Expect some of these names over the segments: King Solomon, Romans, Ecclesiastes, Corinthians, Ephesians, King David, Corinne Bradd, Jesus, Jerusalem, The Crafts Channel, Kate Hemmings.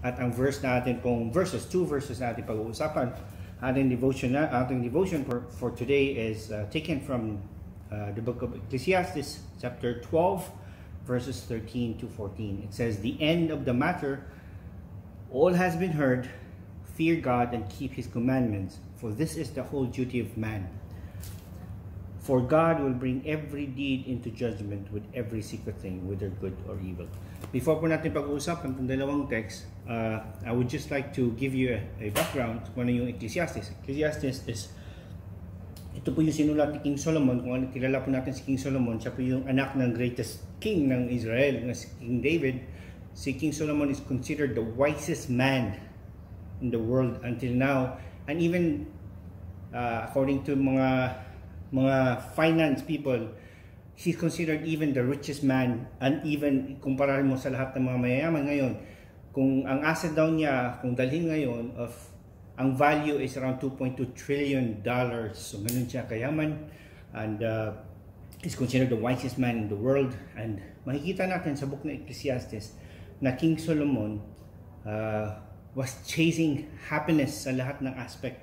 At ang verse natin pong two verses natin pag-uusapan, ating devotion for today is taken from the book of Ecclesiastes, chapter 12, verses 13 to 14. It says, "The end of the matter, all has been heard. Fear God and keep his commandments, for this is the whole duty of man. For God will bring every deed into judgment with every secret thing, whether good or evil." Before po natin pag-uusapan itong dalawang text, I would just like to give you a background kung ano yung Ecclesiastes. Ecclesiastes is, ito po yung sinulat ni King Solomon. Kung ano, kilala po natin si King Solomon, siya po yung anak ng greatest king ng Israel, na si King David. Si King Solomon is considered the wisest man in the world until now. And even according to mga finance people, he's considered even the richest man. And even kumpara mo sa lahat ng mga mayayaman ngayon, kung ang asset daw niya, kung dalhin ngayon, of ang value is around $2.2 trillion. So ganun siya kayaman, and he's considered the wisest man in the world. And makikita natin sa book ng Ecclesiastes na King Solomon was chasing happiness sa lahat ng aspect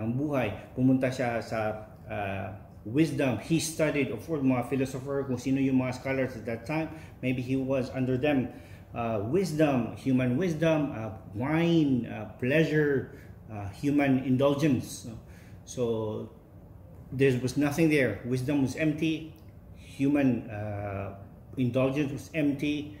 ng buhay. Pumunta siya sa wisdom. He studied, of course, mga philosopher, kung sino yung mga scholars at that time, maybe he was under them. Wisdom, human wisdom, wine, pleasure, human indulgence. So there was nothing there. Wisdom was empty, human indulgence was empty.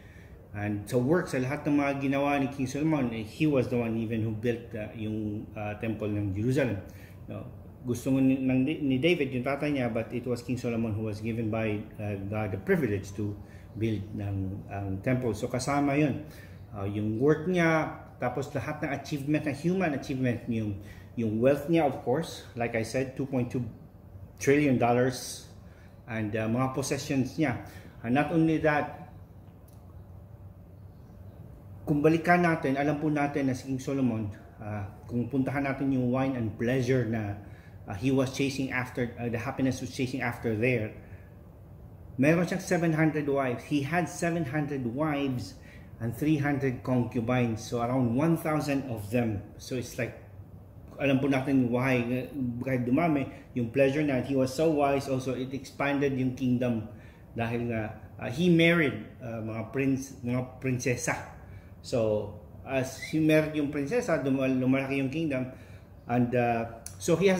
And sa work, sa lahat ng mga ginawa ni King Solomon, he was the one even who built yung temple ng Jerusalem. No? Gusto ni David, yung tatay niya, but it was King Solomon who was given by God the privilege to build ang temple. So kasama yun, yung work niya, tapos lahat ng achievement, ng human achievement, yung wealth niya, of course, like I said, $2.2 trillion, and mga possessions niya. And not only that, kung balikan natin, alam po natin na si King Solomon, kung puntahan natin yung wine and pleasure na he was chasing after, the happiness was chasing after there, meron siyang 700 wives. He had 700 wives and 300 concubines, so around 1,000 of them. So it's like, alam po natin why, kahit dumami, yung pleasure na, he was so wise also, it expanded yung kingdom dahil nga he married mga prinsesa. So, as he married yung prinsesa, lumalaki yung kingdom. And so he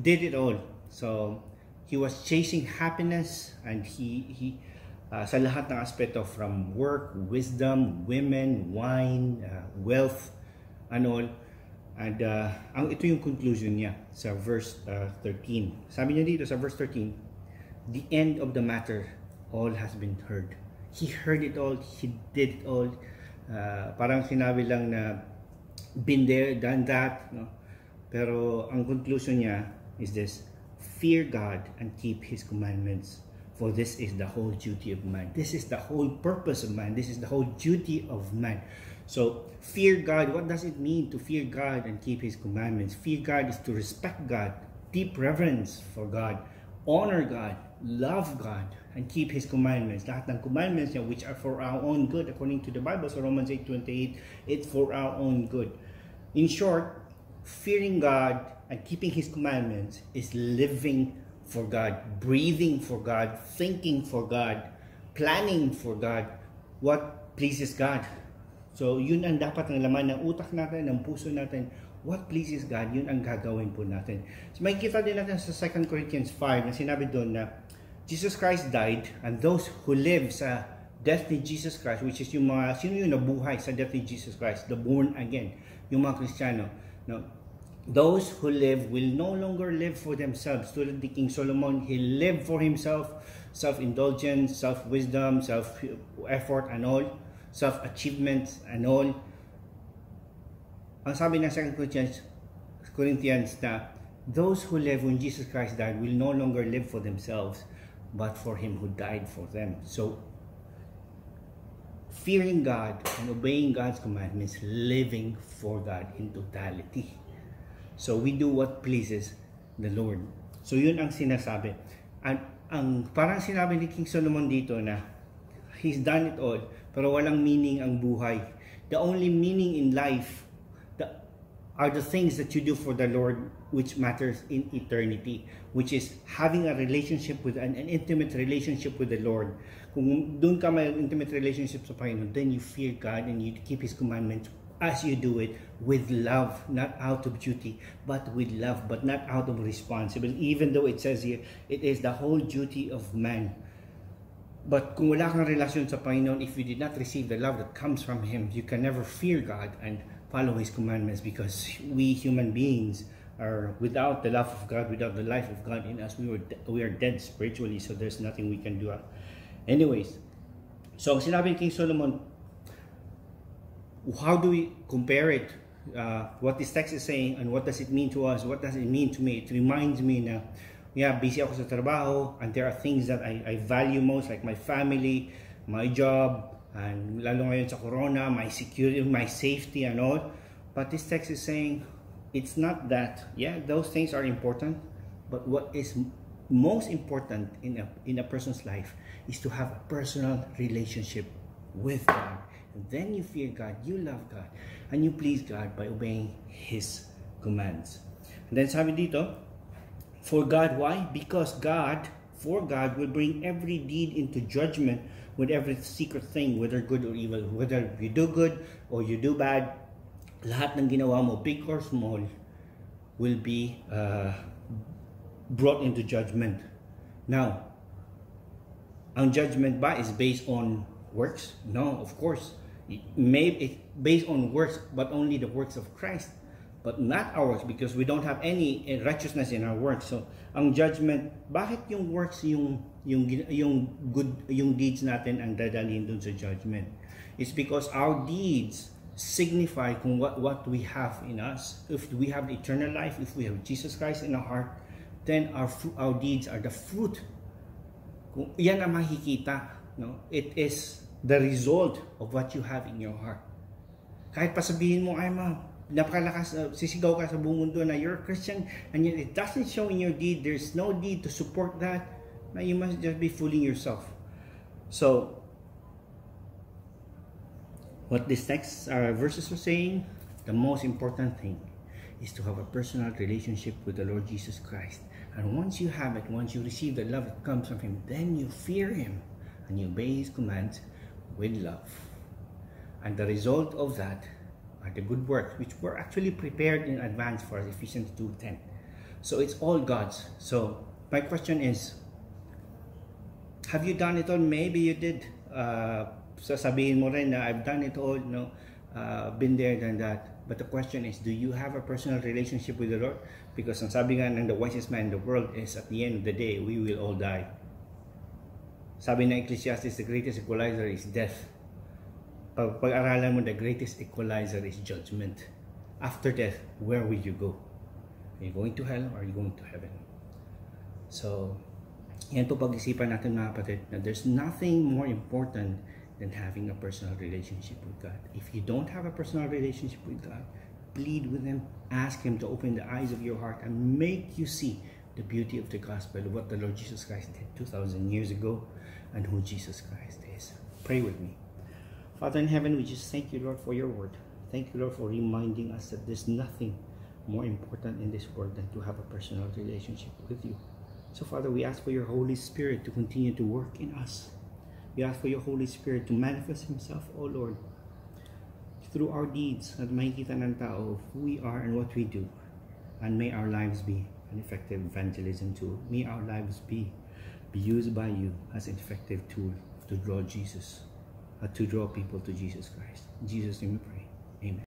did it all. So, he was chasing happiness, and he sa lahat ng aspeto, from work, wisdom, women, wine, wealth, and all. And ito yung conclusion niya sa verse 13. Sabi niya dito sa verse 13, "The end of the matter, all has been heard." He heard it all. He did it all. Parang sinabi lang na been there, done that, no? Pero ang conclusion niya is this: fear God and keep his commandments, for this is the whole duty of man. This is the whole purpose of man. This is the whole duty of man. So fear God, what does it mean to fear God and keep his commandments? Fear God is to respect God, deep reverence for God, honor God, love God, and keep his commandments. Lahat ng commandments niya, which are for our own good, according to the Bible, so Romans 8:28, it's for our own good. In short, fearing God and keeping his commandments is living for God, breathing for God, thinking for God, planning for God, what pleases God. So yun ang dapat ng laman ng utak natin, ng puso natin. What pleases God, yun ang gagawin po natin. So makikita din natin sa 2 Corinthians 5 na sinabi doon na Jesus Christ died, and those who live sa death ni Jesus Christ, which is yung mga, sino yung nabuhay sa death ni Jesus Christ, the born again, yung mga Kristiyano, no? Those who live will no longer live for themselves. Tulad ni King Solomon, he lived for himself, self-indulgence, self-wisdom, self-effort and all, self-achievements and all. Ang sabi ng 2 Corinthians na, those who live when Jesus Christ died will no longer live for themselves, but for him who died for them. So, fearing God and obeying God's commandments, living for God in totality. So, we do what pleases the Lord. So, yun ang sinasabi. At ang parang sinabi ni King Solomon dito na he's done it all, pero walang meaning ang buhay. The only meaning in life are the things that you do for the Lord, which matters in eternity, which is having a relationship with an intimate relationship with the Lord. Kung doon ka may intimate relationship sa Panginoon, then you fear God and you keep His commandments as you do it with love, not out of duty, but with love, but not out of responsibility. Even though it says here, it is the whole duty of man. But kung wala kang relasyon sa Panginoon, if you did not receive the love that comes from Him, you can never fear God and follow His commandments, because we human beings are without the love of God, without the life of God in us, we are dead spiritually, so there's nothing we can do. Anyways, so sinabi ni King Solomon, how do we compare it? What this text is saying and what does it mean to us? What does it mean to me? It reminds me na, yeah, busy ako sa trabaho and there are things that I value most, like my family, my job, and lalo ngayon sa corona, my security, my safety and all. But this text is saying, it's not that. Yeah, those things are important, but what is most important in a person's life is to have a personal relationship with God. And then you fear God, you love God, and you please God by obeying His commands. And then sabi dito, for God, why? Because God, for God, will bring every deed into judgment with every secret thing, whether good or evil, whether you do good or you do bad, lahat ng ginawa mo, big or small, will be brought into judgment. Now, ang judgment ba is based on works? No, of course. Maybe it's based on works, but only the works of Christ, but not ours, because we don't have any righteousness in our works. So, ang judgment, bakit yung works, yung good, yung deeds natin ang dadalhin dun sa judgment? It's because our deeds signify kung what we have in us. If we have eternal life, if we have Jesus Christ in our heart, then our deeds are the fruit. Kung yan ang makikita, no? It is the result of what you have in your heart. Kahit pasabihin mo, ay ma, napakalakas, sisigaw ka sa buong mundo na you're a Christian, and yet it doesn't show in your deed. There's no deed to support that. Now you must just be fooling yourself. So, what these text verses are saying, the most important thing is to have a personal relationship with the Lord Jesus Christ. And once you have it, once you receive the love that comes from Him, then you fear Him and you obey His commands with love. And the result of that are the good works, which were actually prepared in advance for us, Ephesians 2:10. So it's all God's. So my question is, have you done it all? Maybe you did. Sasabihin mo rin na, I've done it all, no? Been there, done that. But the question is, do you have a personal relationship with the Lord? Because ang sabi nga ng the wisest man in the world is, at the end of the day, we will all die. Sabi ng Ecclesiastes, the greatest equalizer is death. Pag-aralan mo, the greatest equalizer is judgment. After death, where will you go? Are you going to hell or are you going to heaven? So, yan po pag-isipan natin mga kapatid, na there's nothing more important than having a personal relationship with God. If you don't have a personal relationship with God, plead with Him, ask Him to open the eyes of your heart and make you see the beauty of the gospel, what the Lord Jesus Christ did 2,000 years ago and who Jesus Christ is. Pray with me. Father in heaven, we just thank you, Lord, for your word. Thank you, Lord, for reminding us that there's nothing more important in this world than to have a personal relationship with you. So, Father, we ask for your Holy Spirit to continue to work in us. We ask for your Holy Spirit to manifest Himself, O Lord, through our deeds, at makikita ng tao who we are and what we do. And may our lives be an effective evangelism tool. May our lives be used by you as an effective tool to draw people to Jesus Christ. In Jesus' name we pray. Amen.